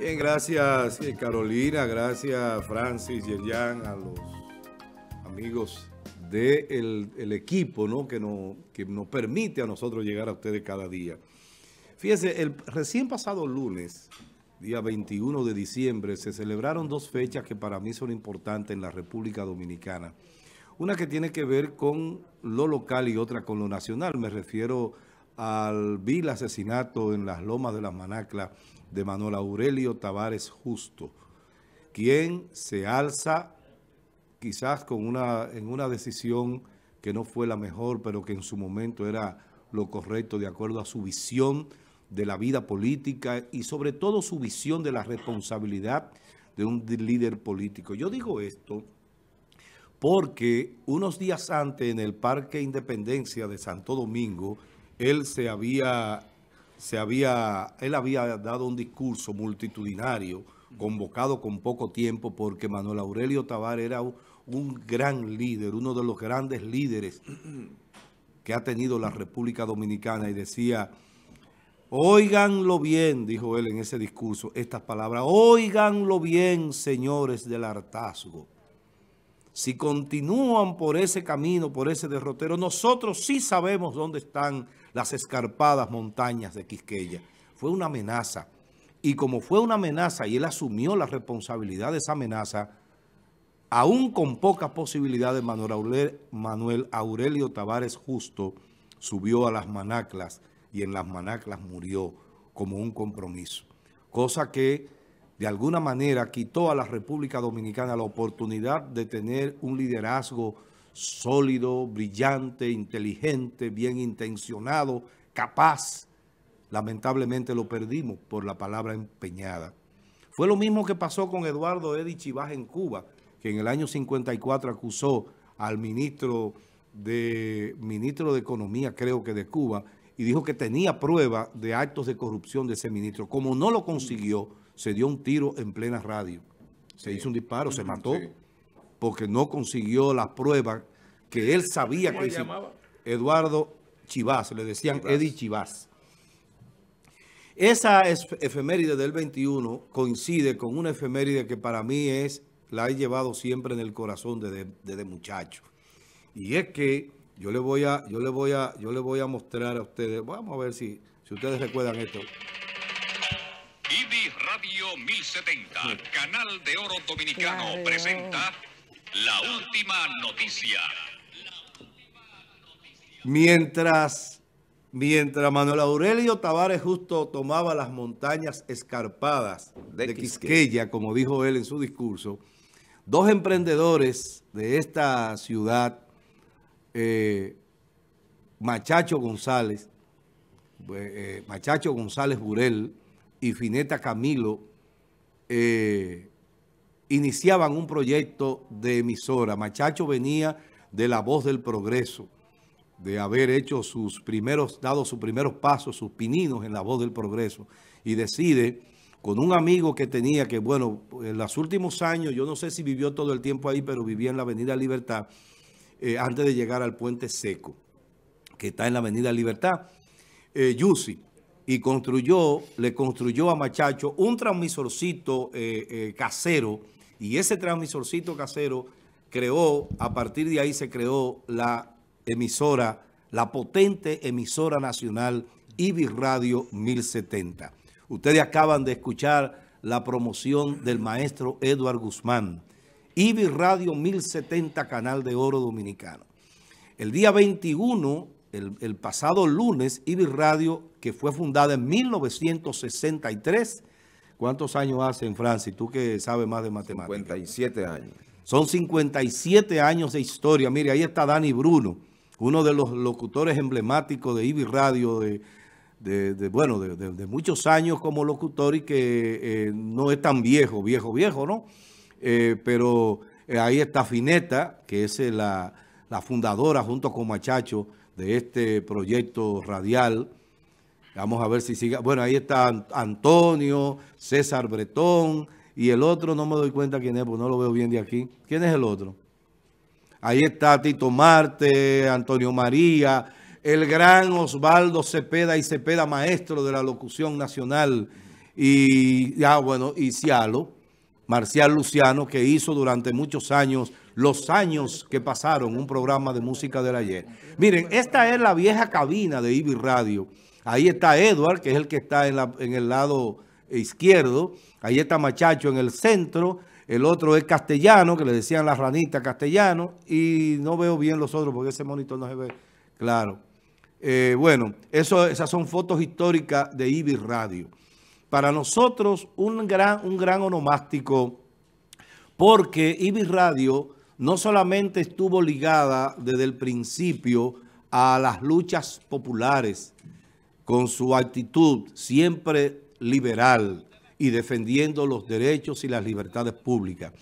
Bien, gracias Carolina, gracias Francis, Yerjan, a los amigos del equipo, ¿no? que nos permite a nosotros llegar a ustedes cada día. Fíjense, el recién pasado lunes, día 21 de diciembre, se celebraron dos fechas que para mí son importantes en la República Dominicana. Una que tiene que ver con lo local y otra con lo nacional. Me refiero al vil asesinato en las Lomas de las Manaclas de Manuel Aurelio Tavares Justo, quien se alza quizás con en una decisión que no fue la mejor, pero que en su momento era lo correcto de acuerdo a su visión de la vida política y sobre todo su visión de la responsabilidad de un líder político. Yo digo esto porque unos días antes en el Parque Independencia de Santo Domingo, él había dado un discurso multitudinario, convocado con poco tiempo, porque Manuel Aurelio Tavares era un gran líder, uno de los grandes líderes que ha tenido la República Dominicana, y decía, óiganlo bien, dijo él en ese discurso, estas palabras, óiganlo bien, señores del hartazgo, si continúan por ese camino, por ese derrotero, nosotros sí sabemos dónde están las escarpadas montañas de Quisqueya. Fue una amenaza. Y como fue una amenaza y él asumió la responsabilidad de esa amenaza, aún con pocas posibilidades, Manuel Aurelio Tavares Justo subió a las Manaclas y en las Manaclas murió como un compromiso. Cosa que de alguna manera quitó a la República Dominicana la oportunidad de tener un liderazgo sólido, brillante, inteligente, bien intencionado, capaz. Lamentablemente lo perdimos por la palabra empeñada. Fue lo mismo que pasó con Eduardo Eddy Chibás en Cuba, que en el año 54 acusó al ministro de Economía, creo que de Cuba, y dijo que tenía prueba de actos de corrupción de ese ministro. Como no lo consiguió, se dio un tiro en plena radio. Se hizo un disparo, se mató, porque no consiguió la prueba que él sabía que hizo. Eduardo Chibás, le decían Eddy Chibás. Esa efeméride del 21 coincide con una efeméride que para mí la he llevado siempre en el corazón desde muchacho. Y es que yo le voy a mostrar a ustedes, vamos a ver si ustedes recuerdan esto. Hibi Radio 1070, Canal de Oro Dominicano, presenta la última noticia. Mientras Manuel Aurelio Tavares Justo tomaba las montañas escarpadas de Quisqueya, como dijo él en su discurso, dos emprendedores de esta ciudad, Machacho González Burel y Fineta Camilo, iniciaban un proyecto de emisora. Machacho venía de la Voz del Progreso, de haber hecho dado sus primeros pasos, sus pininos en la Voz del Progreso, y decide, con un amigo que tenía, que bueno, en los últimos años, yo no sé si vivió todo el tiempo ahí, pero vivía en la Avenida Libertad, antes de llegar al Puente Seco, que está en la Avenida Libertad, Yusi, y le construyó a Machacho un transmisorcito casero, y ese transmisorcito casero a partir de ahí se creó la emisora, la potente emisora nacional Hibi Radio 1070. Ustedes acaban de escuchar la promoción del maestro Eduardo Guzmán. Hibi Radio 1070, Canal de Oro Dominicano. El día 21, el pasado lunes, Hibi Radio, que fue fundada en 1963, ¿cuántos años hace, en Francis? Tú que sabes más de matemáticas. 57 años. Son 57 años de historia. Mire, ahí está Dani Bruno, uno de los locutores emblemáticos de Hibi Radio de muchos años como locutor, y que no es tan viejo, ¿no? Pero ahí está Fineta, que es la fundadora junto con Machacho de este proyecto radial. Vamos a ver si sigue. Bueno, ahí está Antonio César Bretón, y el otro no me doy cuenta quién es, porque no lo veo bien de aquí. ¿Quién es el otro? Ahí está Tito Marte, Antonio María, el gran Osvaldo Cepeda, maestro de la locución nacional, y Cialo Marcial Luciano, que hizo durante muchos años, los años que pasaron, un programa de música del ayer. Miren, esta es la vieja cabina de Hibi Radio. Ahí está Edward, que es el que está en el lado izquierdo. Ahí está Machacho en el centro. El otro es Castellano, que le decían la ranita, Castellano. Y no veo bien los otros porque ese monitor no se ve claro. Bueno, esas son fotos históricas de Hibi Radio. Para nosotros, un gran onomástico, porque Hibi Radio no solamente estuvo ligada desde el principio a las luchas populares, con su actitud siempre liberal y defendiendo los derechos y las libertades públicas,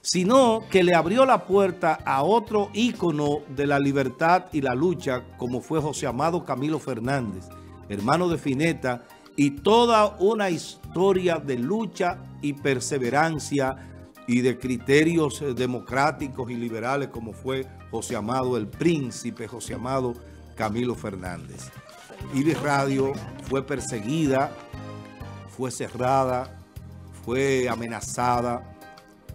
sino que le abrió la puerta a otro ícono de la libertad y la lucha, como fue José Amado Camilo Fernández, hermano de Fineta, y toda una historia de lucha y perseverancia y de criterios democráticos y liberales, como fue José Amado, el príncipe José Amado Camilo Fernández. Hibi Radio fue perseguida, fue cerrada, fue amenazada,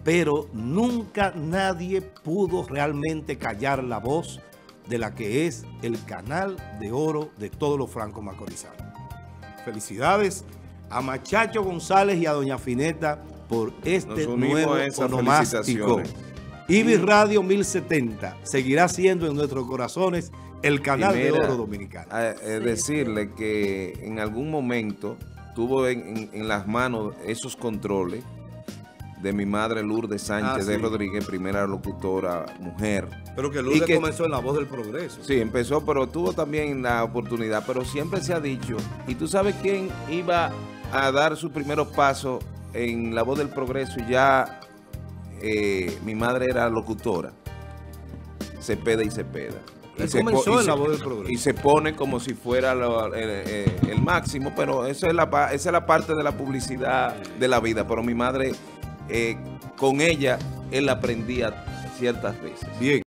pero nunca nadie pudo realmente callar la voz de la que es el canal de oro de todos los franco-macorizanos. Felicidades a Machacho González y a doña Fineta por este nuevo onomástico. Hibi Radio 1070 seguirá siendo en nuestros corazones el canal de oro dominicano. Decirle que en algún momento tuvo en las manos esos controles de mi madre Lourdes Sánchez Rodríguez, primera locutora mujer. Pero que Lourdes comenzó en la Voz del Progreso. Sí, empezó, pero tuvo también la oportunidad. Pero siempre se ha dicho, y tú sabes quién iba a dar sus primeros pasos en la Voz del Progreso, ya mi madre era locutora, Cepeda. Y se pone como si fuera el máximo, pero esa es la parte de la publicidad de la vida. Pero mi madre, con ella, él aprendía ciertas veces. Bien.